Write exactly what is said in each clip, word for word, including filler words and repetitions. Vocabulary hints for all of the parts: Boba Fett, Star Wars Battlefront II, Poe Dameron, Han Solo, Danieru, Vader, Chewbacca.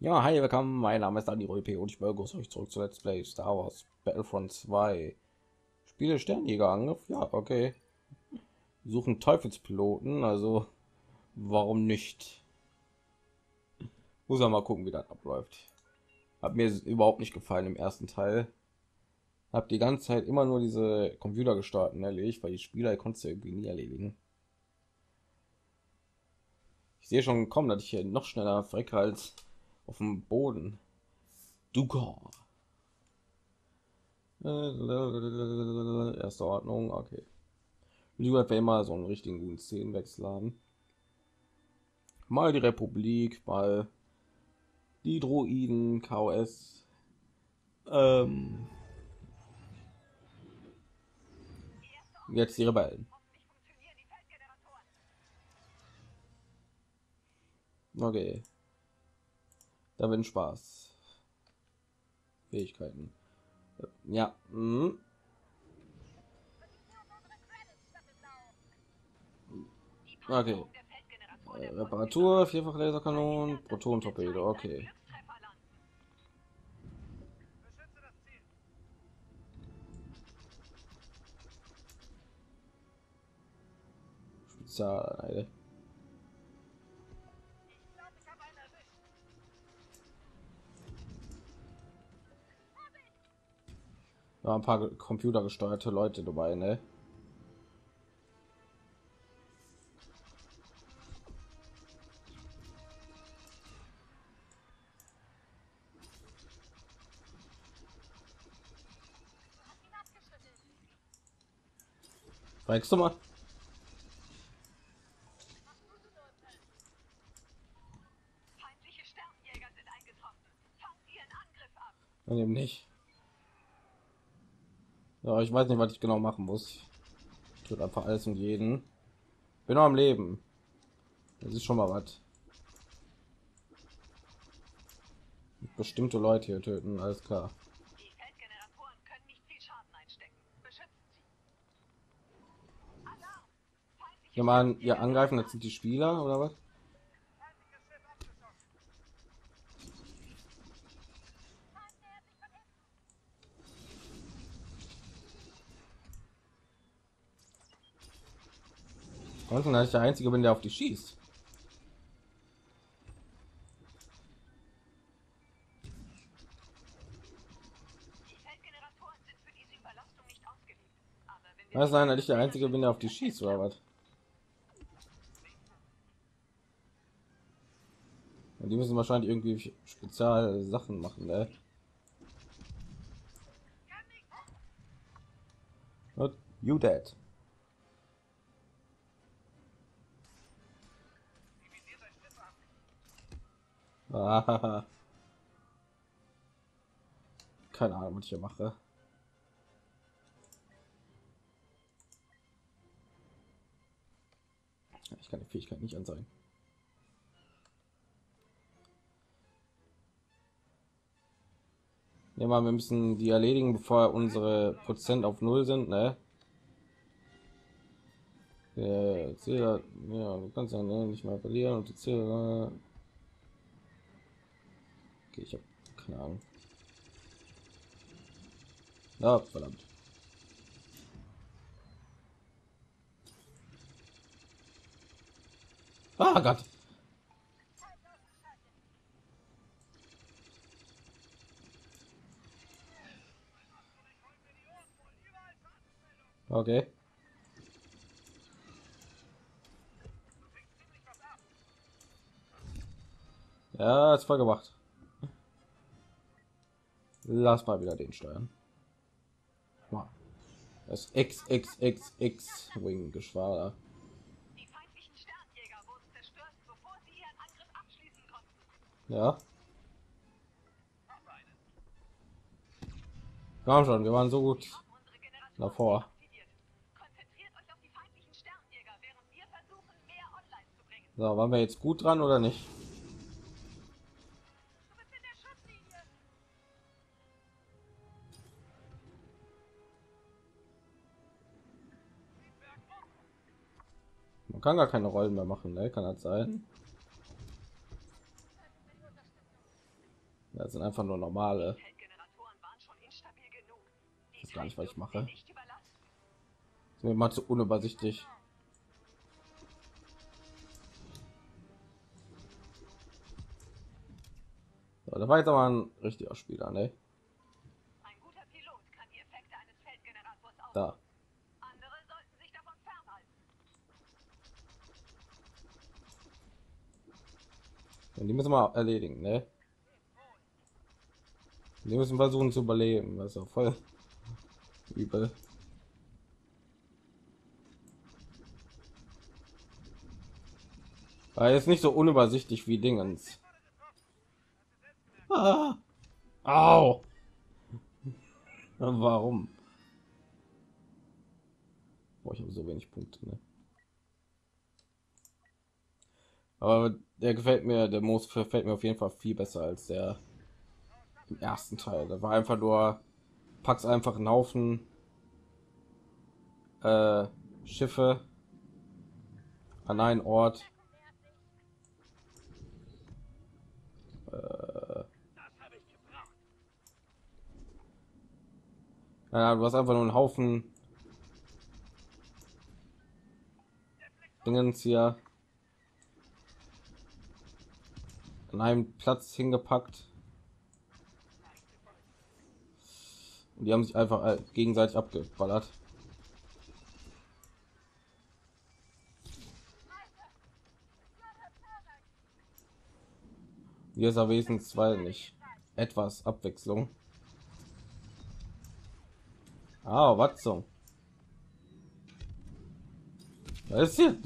Ja, hi, willkommen. Mein Name ist Dani und ich begrüße euch zurück zu Let's Play Star Wars Battlefront zwei. Spiele Sternjägerangriff. Ja, okay. Suchen Teufelspiloten, also warum nicht? Muss ja mal gucken, wie das abläuft. Hat mir überhaupt nicht gefallen im ersten Teil. Hab die ganze Zeit immer nur diese Computergesteuerten erledigt, weil die Spieler konntest du irgendwie nie erledigen. Ich sehe schon kommen, dass ich hier noch schneller verrecke als auf dem Boden. Dukor. Erste Ordnung, okay. Lieber wir mal so einen richtigen guten Szenenwechsel haben. Mal die Republik, mal die Droiden, K O S. Ähm. Jetzt die Rebellen. Okay. Da wird Spaß. Fähigkeiten. Ja. Mhm. Okay. Äh, Reparatur, vierfach Laserkanon, Proton-Torpedo. Okay. Spezial. Ein paar computergesteuerte Leute dabei, ne? Zeigst du mal? Feindliche Sternjäger sind eingetroffen. Fangt ihren Angriff ab. Und eben nicht. Ja, ich weiß nicht, was ich genau machen muss. Ich tue einfach alles und jeden. Bin noch am Leben. Das ist schon mal was. Bestimmte Leute hier töten, alles klar. Die Feldgeneratoren können nicht viel Schaden einstecken. Beschützt sie. Ja, man, ihr angreifen, das sind die Spieler oder was? Und dass ich der einzige bin, der auf die schießt. Die Feldgeneratoren sind für diese Überlastung nicht ausgelegt. Aber wenn wir das sein, dass ich der einzige bin, der auf die schießt oder was? Und die müssen wahrscheinlich irgendwie spezielle Sachen machen, ne? Und you dead. Keine Ahnung, was ich hier mache. Ich kann die Fähigkeit nicht anzeigen. Nehmen wir, wir müssen die erledigen, bevor unsere Prozent auf null sind, ne? Der Zähler, ja, du kannst ja nicht mehr verlieren und die Zähler. Ich habe keine Ahnung. Na, verdammt. Ah Gott. Okay. Ja, ist voll gemacht. Lass mal wieder den steuern. Das X X X X Wing Geschwader. Die feindlichen Sternjäger wurden zerstört, bevor sie ihren Angriff abschließen konnten. Ja. Komm schon, wir waren so gut davor. Konzentriert euch auf die feindlichen Sternjäger, während wir versuchen, mehr online zu bringen. So, waren wir jetzt gut dran oder nicht? Man kann gar keine Rollen mehr machen, ne? Kann das sein? Das sind einfach nur normale. Ich weiß gar nicht, was ich mache. Das ist mir mal zu unübersichtlich. So, da war jetzt aber ein richtiger Spieler, ne? Ein guter Pilot kann die Effekte eines Feldgenerators ausnutzen. Andere sollten sich davon fernhalten. Ja, die müssen wir erledigen, ne? Die müssen versuchen zu überleben, das ist ja voll übel. War jetzt nicht so unübersichtlich wie Dingens. Ah. Au. Warum? Boah, ich habe so wenig Punkte, ne? Aber der gefällt mir, der Most gefällt mir auf jeden Fall viel besser als der im ersten Teil. Da war einfach nur, packst einfach einen Haufen äh, Schiffe an einen Ort. Äh, naja, du hast einfach nur einen Haufen Dingens hier an einem Platz hingepackt. Und die haben sich einfach gegenseitig abgeballert. Hier ist er wenigstens, weil nicht etwas Abwechslung. Ah, was so? Was ist hier?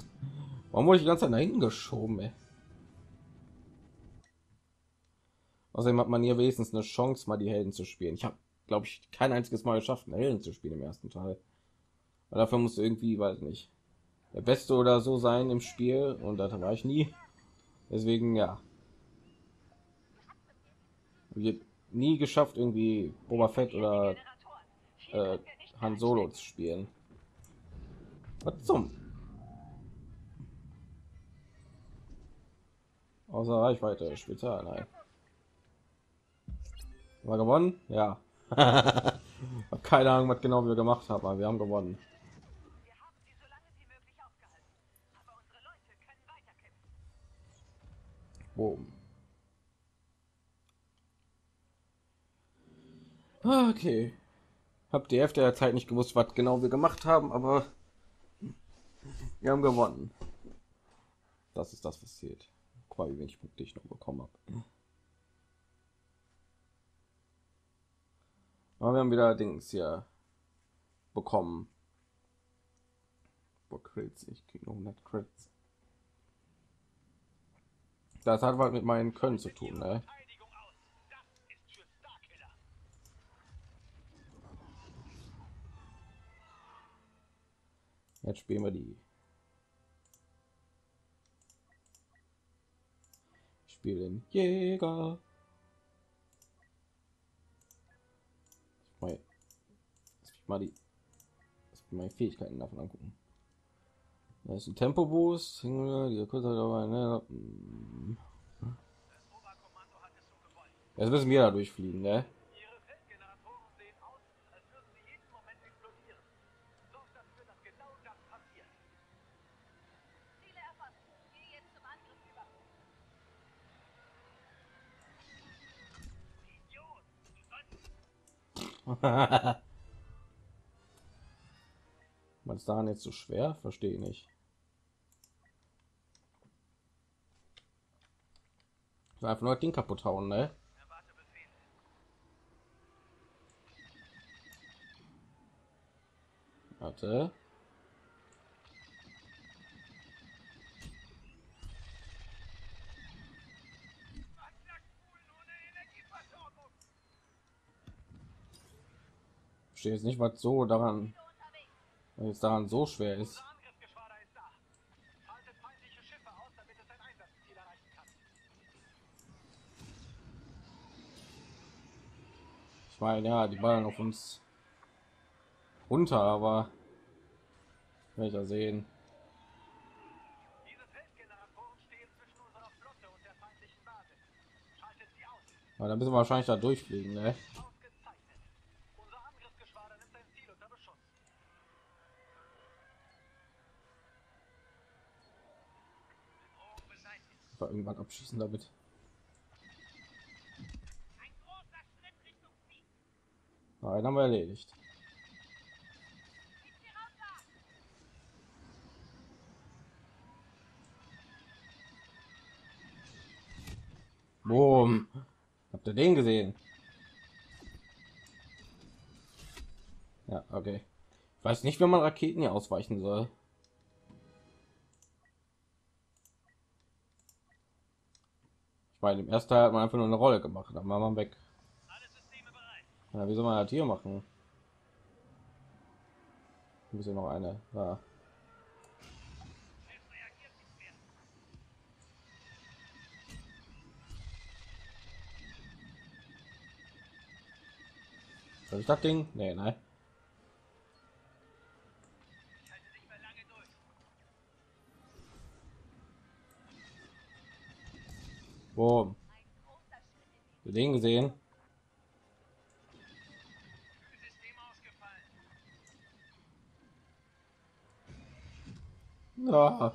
Warum wurde ich die ganze Zeit dahin geschoben, ey? Außerdem hat man hier wenigstens eine Chance, mal die Helden zu spielen. Ich habe, glaube ich, kein einziges Mal geschafft, einen Helden zu spielen im ersten Teil. Aber dafür musst du irgendwie, weiß nicht, der Beste oder so sein im Spiel. Und da war ich nie. Deswegen, ja. Nie geschafft, irgendwie Boba Fett oder äh, Han Solo zu spielen. Was zum? Außer Reichweite, später, nein. War gewonnen? Ja. Keine Ahnung, was genau wir gemacht haben, aber wir haben gewonnen. Boom. Okay, hab die Hälfte der Zeit nicht gewusst, was genau wir gemacht haben, aber wir haben gewonnen. Das ist das, was zählt. Guck mal, wie wenig Punkte ich noch bekommen habe. Aber wir haben wieder Dings hier bekommen. Boah, Crits, ich krieg noch hundert Crits. Das hat was mit meinen Können zu tun, ne? Jetzt spielen wir die. Spielen Jäger. Lass mich mal die, lass mich meine Fähigkeiten davon angucken. Da ist ein Tempo Boost. Single, kurz. Jetzt müssen wir da durchfliegen, ne? Was ist daran jetzt so schwer? Verstehe nicht. Ich will einfach nur den kaputt hauen, ne? Warte. Jetzt nicht, was so daran jetzt daran so schwer ist. Ich meine, ja, die Ballen auf uns runter, aber welcher sehen. Weil dann müssen wir wahrscheinlich da durchfliegen, ne? Irgendwann abschießen damit. Nein, haben wir erledigt. Boom. Habt ihr den gesehen? Ja, okay. Ich weiß nicht, wenn man Raketen hier ausweichen soll. Bei dem ersten Teil hat man einfach nur eine Rolle gemacht, dann war man weg. Ja, wie soll man das hier machen? Ein bisschen noch eine. Ja. Soll ich das Ding? Nee, nein. Boom. Den gesehen. Ja.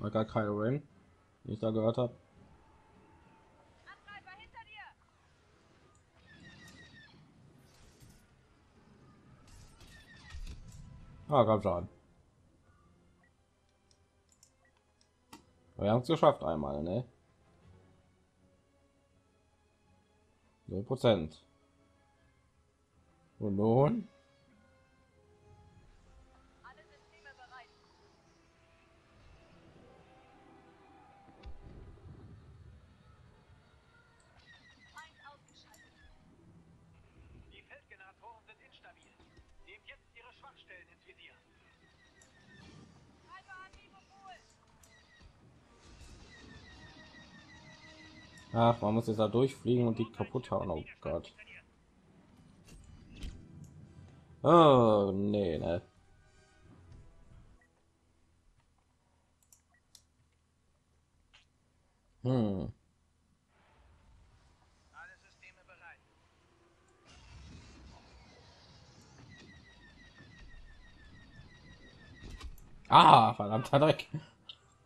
War gar keine Rain, wie ich da gehört habe. Ah, komm schon. Wir haben es geschafft einmal, ne? null Prozent. Und nun? Alle Systeme bereit. Feind ausgeschaltet. Die Feldgeneratoren sind instabil. Nehmt jetzt ihre Schwachstellen ins Visier. Ach, man muss jetzt da durchfliegen und die kaputt hauen. Oh Gott. Oh, nee, ne. Hm. Ah, verdammter Dreck.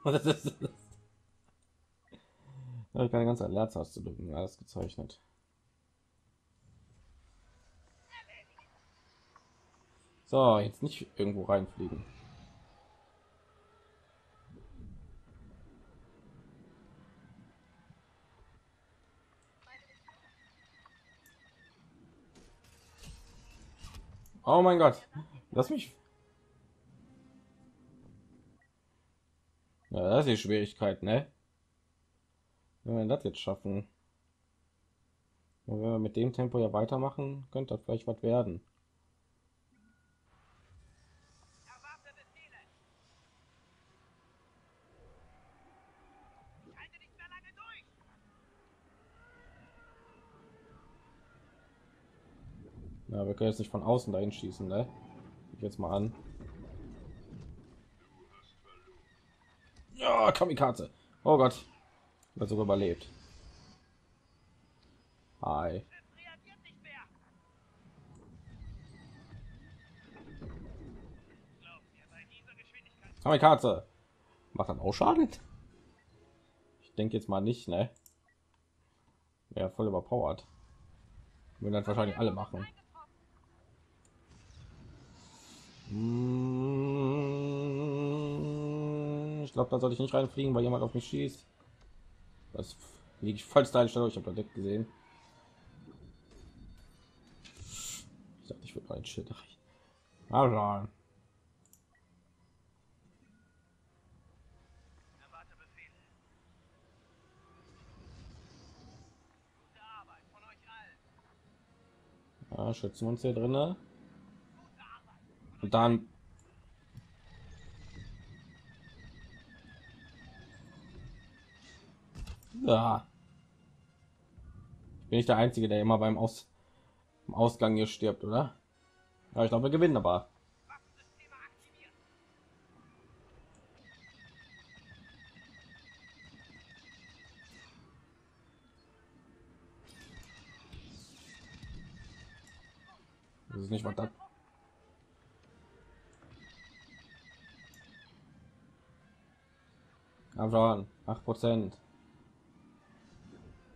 Das ist das. Da ich keine ganze Alerts auszudrücken, alles gezeichnet. So, jetzt nicht irgendwo reinfliegen. Oh mein Gott, lass mich. Ja, das ist die Schwierigkeit, ne? Wenn wir das jetzt schaffen, und wenn wir mit dem Tempo ja weitermachen, könnte das vielleicht was werden. Na, ja, wir können jetzt nicht von außen dahin schießen, ne? Ich jetzt mal an. Ja, Kamikaze. Oh Gott, das sogar überlebt. Hi. Kamikaze. Macht dann auch Schaden? Ich denke jetzt mal nicht, ne? Ja, voll überpowered. Würden dann wahrscheinlich alle machen. Ich glaube, da sollte ich nicht reinfliegen, weil jemand auf mich schießt. Das liege ich voll stylisch durch. Ich habe da direkt gesehen. Ich dachte, ich würde ein Schild erreichen. Also. Ja, schützen uns hier drinnen. Und dann. Ja. Bin ich der Einzige, der immer beim Aus im Ausgang hier stirbt, oder? Ja, ich glaube, wir gewinnen aber. Das ist nicht mal das. Aber acht Prozent.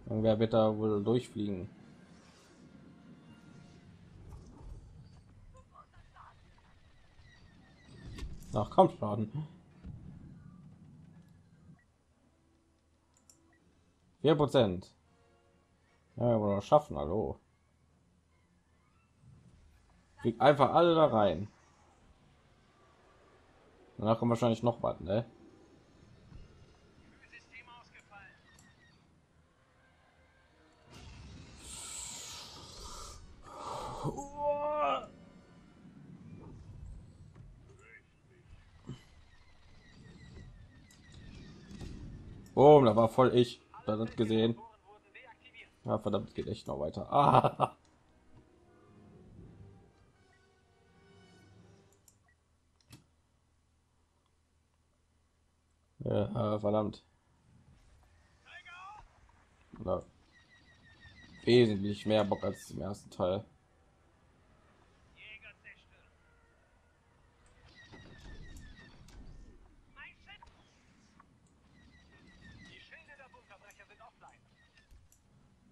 Irgendwer wird da wohl durchfliegen. Ach komm, Schaden. Vier Prozent. Ja, wir schaffen, hallo. Fliegt einfach alle da rein. Danach kommen wahrscheinlich noch was, ne? Oh, da war voll ich. Da hat gesehen. Ja, verdammt, geht echt noch weiter. Ah. Ja, verdammt. Oder wesentlich mehr Bock als im ersten Teil.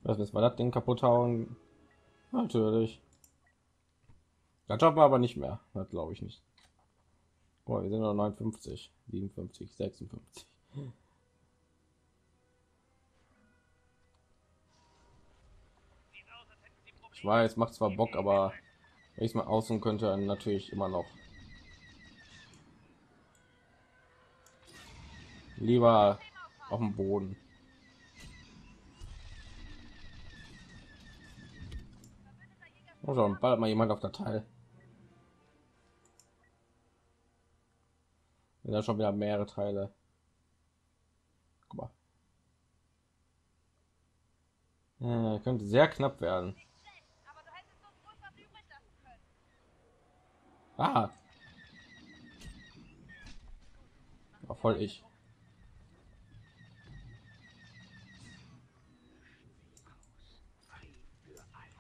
Das ist mal das Ding kaputt hauen. Natürlich. Das schaffen wir aber nicht mehr. Das glaube ich nicht. Boah, wir sind noch neunundfünfzig, siebenundfünfzig, sechsundfünfzig. Ich weiß, macht zwar Bock, aber wenn ich es mal außen könnte, dann natürlich immer noch. Lieber auf dem Boden. Oh, schon bald mal jemand auf der Teil. Da schon wieder mehrere Teile. Guck mal. Äh, könnte sehr knapp werden. Ah. War voll ich.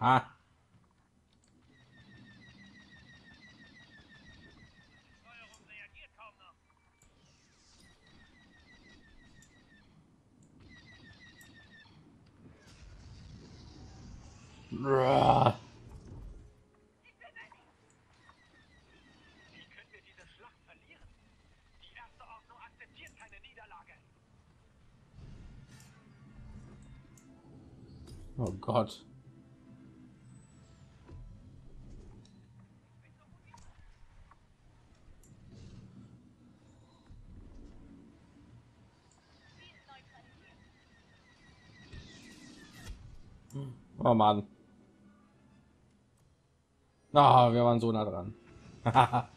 Ah. Bruh. Wie können wir diese Schlacht verlieren? Die erste Ordnung akzeptiert keine Niederlage. Oh Gott. Oh Mann. Na, oh, wir waren so nah dran. Das war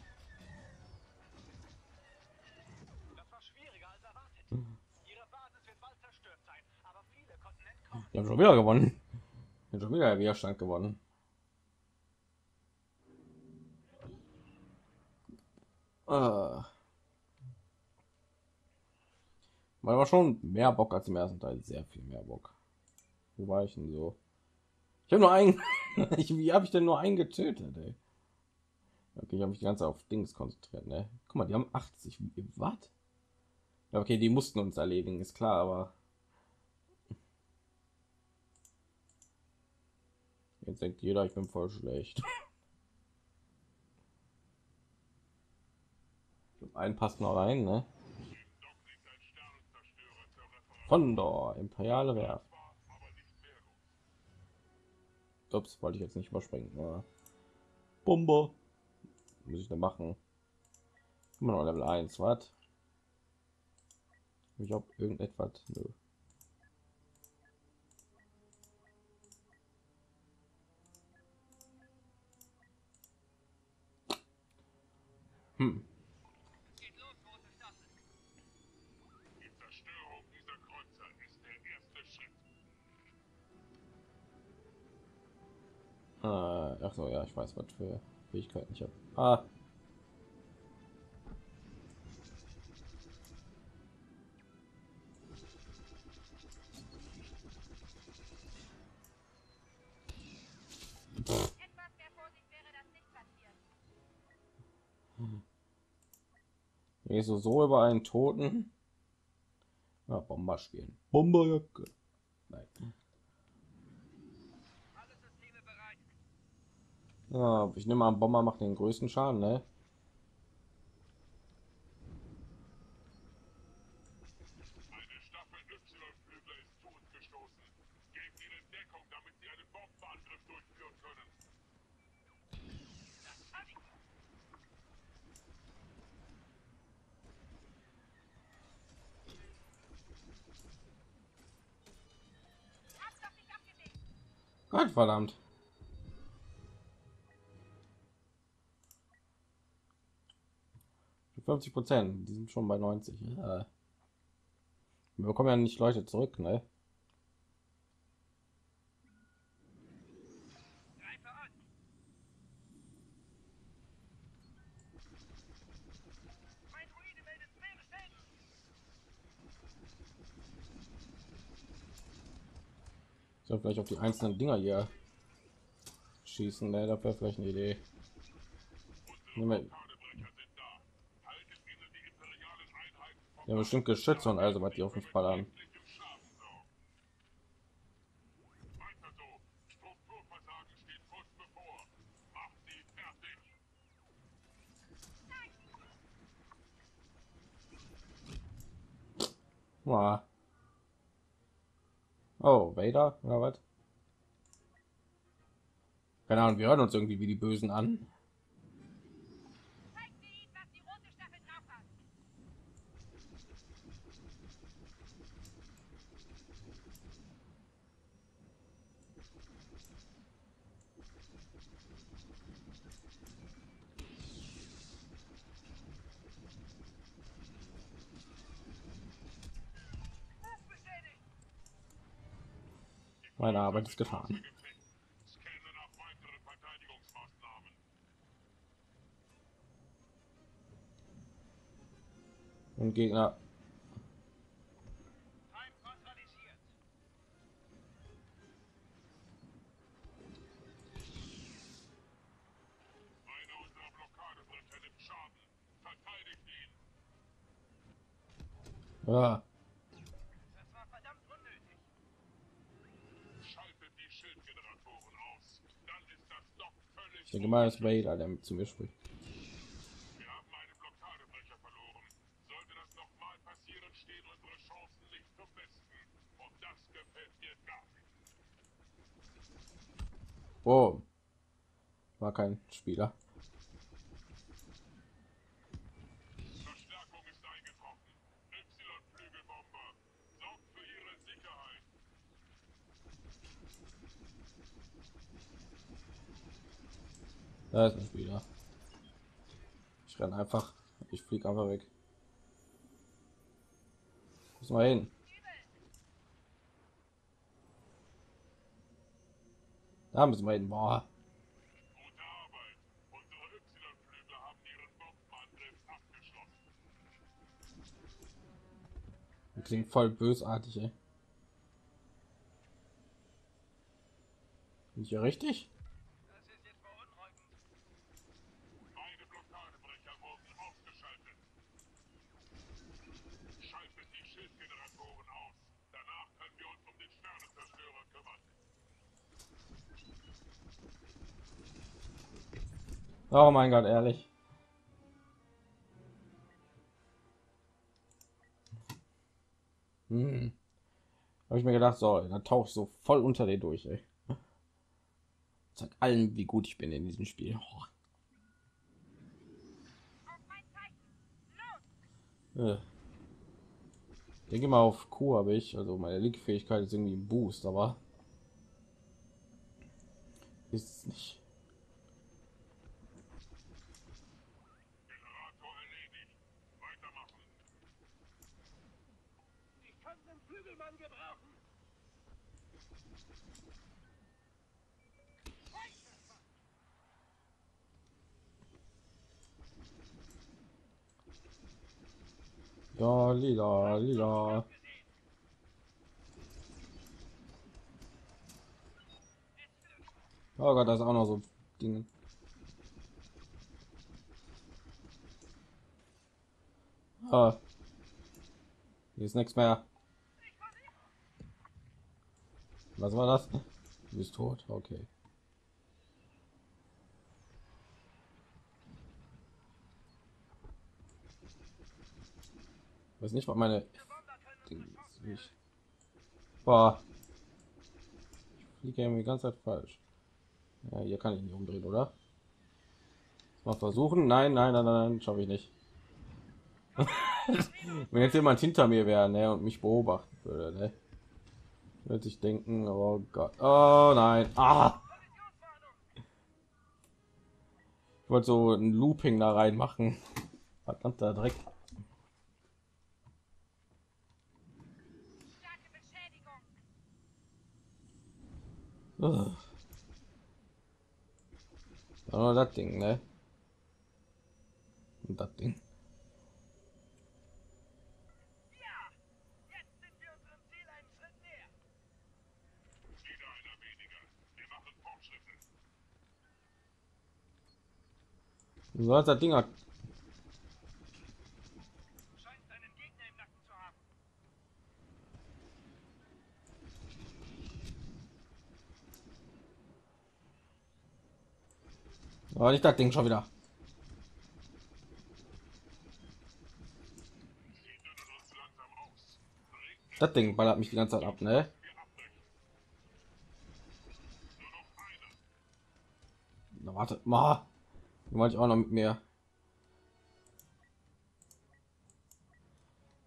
schwieriger als erwartet. Ihre Basis wird bald zerstört sein, aber viele konnten entkommen. Wir haben schon wieder gewonnen. Wir haben schon wieder Widerstand gewonnen. Ah. Man war schon mehr Bock als im ersten Teil, sehr viel mehr Bock. Wo war ich denn so? Ich habe nur einen. Wie habe ich denn nur einen getötet? Ey? Okay, ich habe mich die ganze Zeit auf Dings konzentriert. Ne? Guck mal, die haben achtzig. Was? Ja, okay, die mussten uns erledigen, ist klar, aber jetzt denkt jeder, ich bin voll schlecht. Ein passt noch rein, ne? Von der imperiale Werft. Ups, wollte ich jetzt nicht überspringen, oder? Bombe. Muss ich da machen? Immer noch Level eins, was? Ich glaube, irgendetwas. Nö. Hm. Uh, Fähigkeit. Ach so, ja, ich weiß, was für Fähigkeiten ich habe. Ah. So, so über einen Toten. Ja, Bomber spielen. Bomberjacke. Nein. Ja, ich nehme an, Bomber macht den größten Schaden, ne? Gott verdammt. fünfzig Prozent, die sind schon bei neunzig. Ja. Wir bekommen ja nicht Leute zurück, ne? Vielleicht auf die einzelnen Dinger hier schießen, ne? Da wäre vielleicht eine Idee. Ja, bestimmt Geschütze und also was die auf mich ballern. Wow. Oh, Vader oder was? Keine Ahnung, wir hören uns irgendwie wie die Bösen an. Meine Arbeit ist getan. Und Gegner. Ah. Gemeines Vader, der mit zu mir spricht. Wir haben eine Blockadebrecher verloren. Sollte das nochmal passieren, stehen unsere Chancen nicht zum Besten. Und das gefällt mir gar nicht. Oh, war kein Spieler. Verstärkung ist eingetroffen. Y-Flügelbomber sorgt für ihre Sicherheit. Da ist nicht wieder. Ich renne einfach. Ich fliege einfach weg. Muss mal hin. Da müssen wir hin. Boah. Gute Arbeit. Unsere Y-Flügel haben ihren Bombenangriff abgeschlossen. Klingt voll bösartig, ey. Nicht richtig? Oh mein Gott, ehrlich. Hm. Habe ich mir gedacht, so, da tauche ich so voll unter dir durch, ey. Zeig allen, wie gut ich bin in diesem Spiel. Ja. Ich denke mal, auf Q habe ich, also meine Link-Fähigkeit ist irgendwie ein Boost, aber ist es nicht. Ja, lila, lila. Oh Gott, da ist auch noch so Dinge. Ah. Hier ist nichts mehr. Was war das? Du bist tot? Okay. Ich weiß nicht, was meine... Boah. Ich fliege ja die ganze Zeit falsch. Ja, hier kann ich nicht umdrehen, oder? Mal versuchen. Nein, nein, nein, nein, schaffe ich nicht. Wenn jetzt jemand hinter mir wäre, ne, und mich beobachten würde, ne, würde sich denken, oh Gott, oh nein, ah! Ich wollte so ein Looping da rein machen. Verdammter Dreck. Oh, das Ding, ne? Und das Ding. Ja, jetzt sind wir unserem Ziel einen Schritt näher. Wieder einer weniger. Wir machen Fortschritte. So hat das Ding hat. Scheint einen Gegner im Nacken zu haben. Aber nicht das Ding schon wieder. Das Ding ballert mich die ganze Zeit ab, ne? Na, warte mal. Wollte ich auch noch mit mir.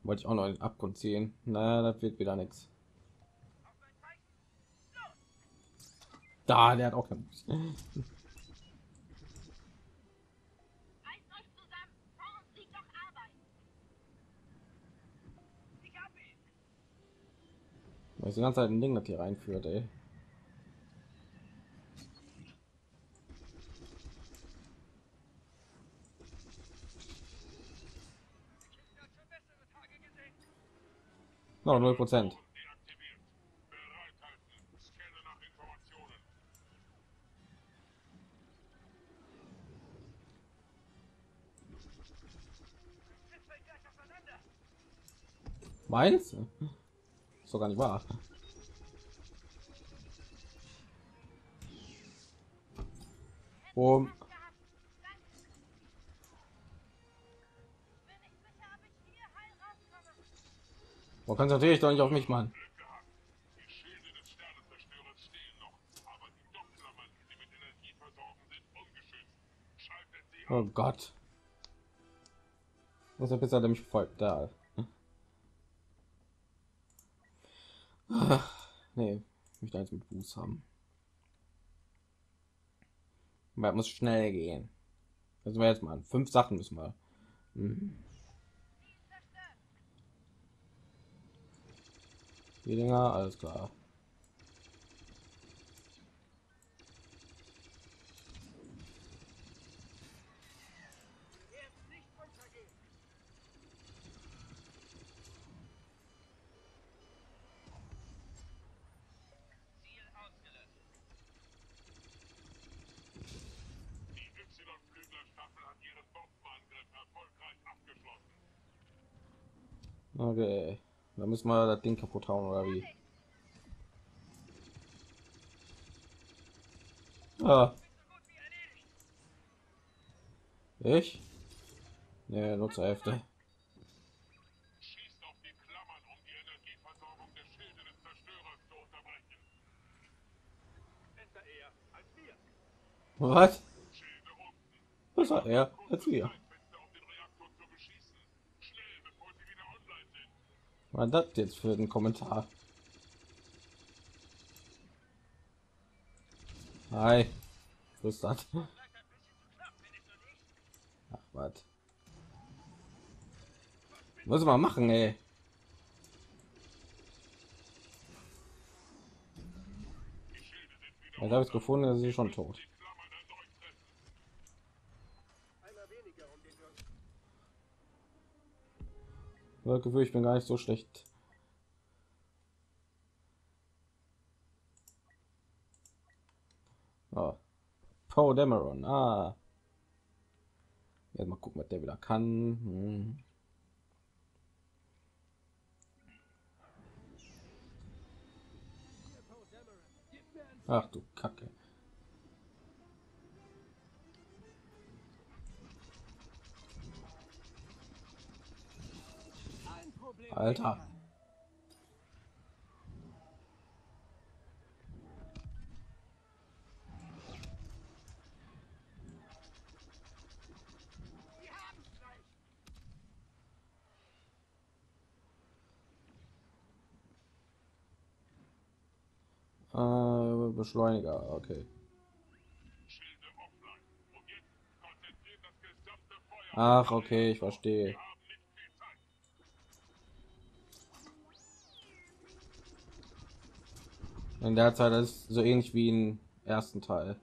Wollte ich auch noch in den Abgrund ziehen. Na, das wird wieder nichts. Da, der hat auch keinen. Weil ich die ganze Zeit ein Ding das hier reinführt, ey. Noch null Prozent. Meins? Ist doch gar nicht wahr. Um. Man kann natürlich doch nicht auf mich, Mann. Die Schilde des Sternenzerstörers stehen noch, aber die Doppelklammern, die mit Energie versorgen, sind ungeschützt. Schaltet sie. Oh Gott. Was ist er mich folgt da? Nee, ich möchte eins mit Fuß haben. Man muss schnell gehen. Also wir jetzt mal fünf Sachen müssen wir. Mhm. Die Dinger, alles klar. Okay, da müssen wir das Ding kaputt hauen oder wie? Ah. Ich? Ja, nur zur Hälfte. Schießt auf die Klammern, um die Energieversorgung der Schilde des Zerstörers zu unterbrechen. Besser er als wir. Was? Was war er als wir? Was das jetzt für den Kommentar? Hi, was ist das? Ach, was? Muss man machen, ey? Ja, da habe ich gefunden, dass sie schon tot. Oder Gefühl, ich bin gar nicht so schlecht. Ah. Poe Dameron. Ah. Jetzt mal gucken, was der wieder kann. Hm. Ach du Kacke. Alter. Äh, Beschleuniger, okay. Ach, okay, ich verstehe. In der Zeit ist so ähnlich wie im ersten Teil.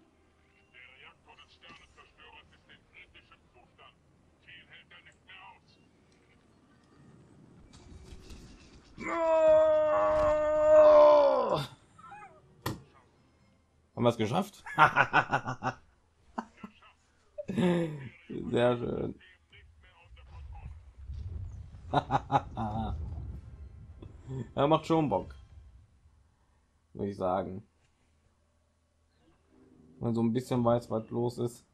No! Haben wir es geschafft? Sehr schön. Er macht schon Bock, würde ich sagen, man so ein bisschen weiß, was los ist.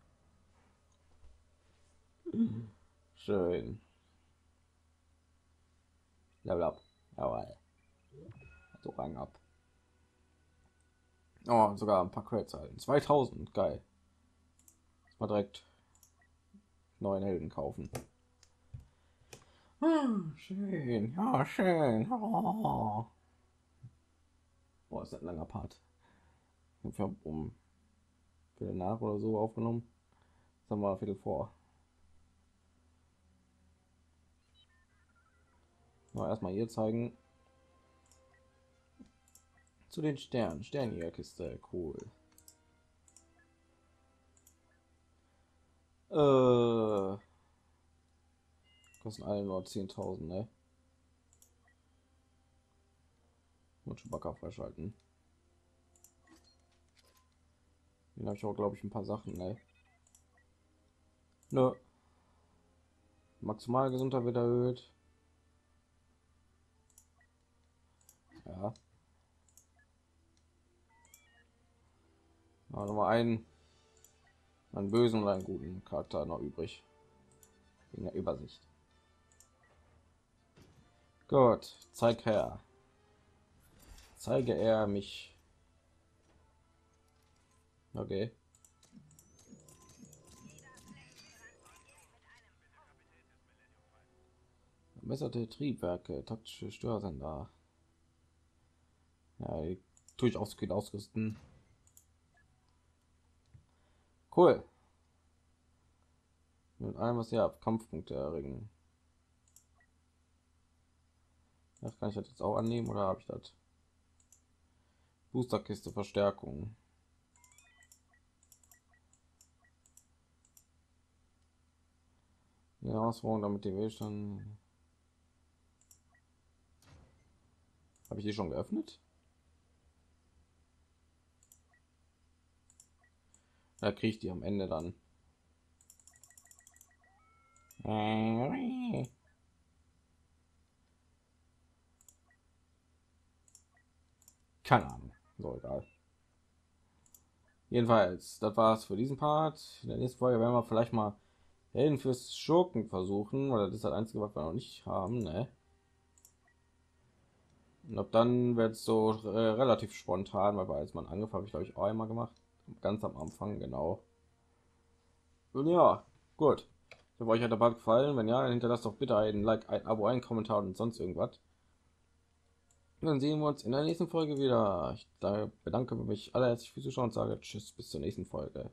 Schön. Level up. Jawohl. So Rang ab. Oh, sogar ein paar Credits halten. zweitausend, geil. Mal direkt neuen Helden kaufen. Hm, schön, ja schön. Oh. Oh, ist ein langer Part. Ich habe um Viertel nach oder so aufgenommen. Jetzt haben wir Viertel vor. Mal erstmal hier zeigen. Zu den Sternen. Sternjägerkiste, cool. Äh, kosten alle nur zehntausend, ne? Und Chewbacca freischalten. Den habe ich auch, glaube ich, ein paar Sachen. Ne? Ne. Maximal Gesundheit wird erhöht. Ja. Noch mal einen, einen bösen und einen guten Charakter noch übrig. In der Übersicht. Gut, zeig her. Zeige er mich. Okay. Verbesserte Triebwerke, taktische Störsender. Ja, die tue ich auch Skill ausrüsten. Cool. Mit allem, was ihr habt, Kampfpunkte erringen. Das kann ich jetzt auch annehmen, oder habe ich das? Boosterkiste Verstärkung. Die Herausforderung, damit die Wählstand. Habe ich die schon geöffnet? Da kriege ich die am Ende dann. Keine Ahnung. So, egal. Jedenfalls, das war's für diesen Part. In der nächsten Folge werden wir vielleicht mal Helden fürs Schurken versuchen, weil das ist das einzige, was wir noch nicht haben, ne? Und ob dann wird es so äh, relativ spontan, weil als man angefangen habe ich, glaube ich, auch einmal gemacht, ganz am Anfang, genau. Und ja, gut. Wenn euch hat der Part gefallen, wenn ja, dann hinterlasst doch bitte ein Like, ein Abo, ein Kommentar und sonst irgendwas. Und dann sehen wir uns in der nächsten Folge wieder. Ich bedanke mich allerherzlich fürs Zuschauen und sage Tschüss bis zur nächsten Folge.